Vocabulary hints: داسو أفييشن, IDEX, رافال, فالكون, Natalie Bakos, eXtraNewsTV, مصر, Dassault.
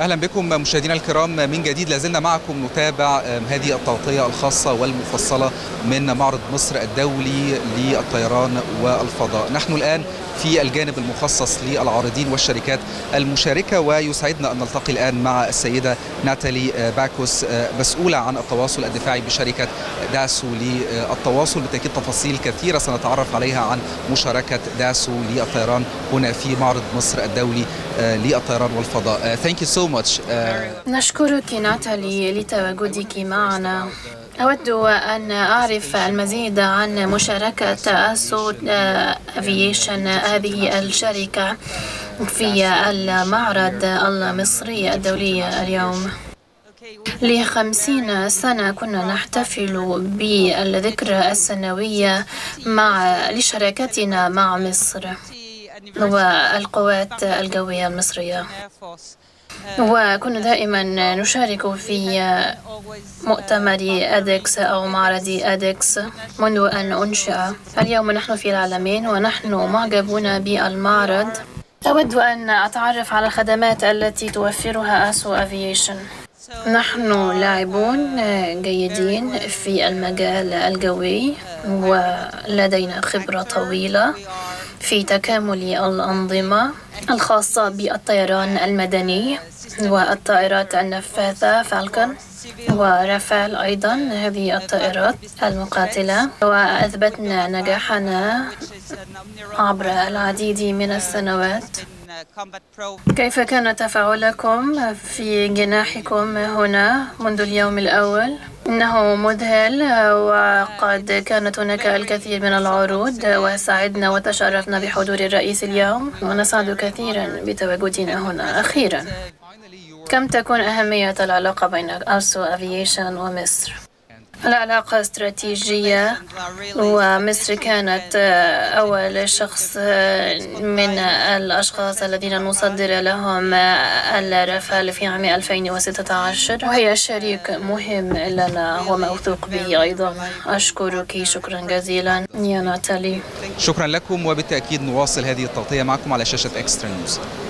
اهلا بكم مشاهدينا الكرام من جديد. لازلنا معكم نتابع هذه التغطيه الخاصه والمفصله من معرض مصر الدولي للطيران والفضاء. نحن الان في الجانب المخصص للعارضين والشركات المشاركه، ويسعدنا ان نلتقي الان مع السيده ناتالي باكوس، مسؤوله عن التواصل الدفاعي بشركه داسو للتواصل. بالتاكيد تفاصيل كثيره سنتعرف عليها عن مشاركه داسو للطيران هنا في معرض مصر الدولي للطيران والفضاء. نشكرك ناتالي لتواجدك معنا. أود أن أعرف المزيد عن مشاركة داسو أفييشن، هذه الشركة، في المعرض المصري الدولي اليوم. ل50 سنة كنا نحتفل بالذكرى السنوية لشراكتنا مع مصر والقوات الجوية المصرية، وكنا دائما نشارك في مؤتمر IDEX أو معرض IDEX منذ أن أنشئ. اليوم نحن في العالمين ونحن معجبون بالمعرض. أود أن أتعرف على الخدمات التي توفرها داسو أفييشن. نحن لاعبون جيدين في المجال الجوي، ولدينا خبرة طويلة في تكامل الأنظمة الخاصة بالطيران المدني والطائرات النفاثة فالكون ورافال، أيضا هذه الطائرات المقاتلة، وأثبتنا نجاحنا عبر العديد من السنوات. كيف كان تفاعلكم في جناحكم هنا منذ اليوم الأول؟ إنه مذهل، وقد كانت هناك الكثير من العروض، وسعدنا وتشرفنا بحضور الرئيس اليوم، ونسعد كثيرا بتواجدنا هنا. أخيرا، كم تكون أهمية العلاقة بين داسو أفييشن ومصر؟ العلاقة استراتيجية، ومصر كانت أول شخص من الأشخاص الذين نصدر لهم الرافال في عام 2016، وهي شريك مهم لنا وموثوق به أيضا. أشكرك شكرا جزيلا يا ناتالي. شكرا لكم، وبالتأكيد نواصل هذه التغطية معكم على شاشة اكسترا نيوز.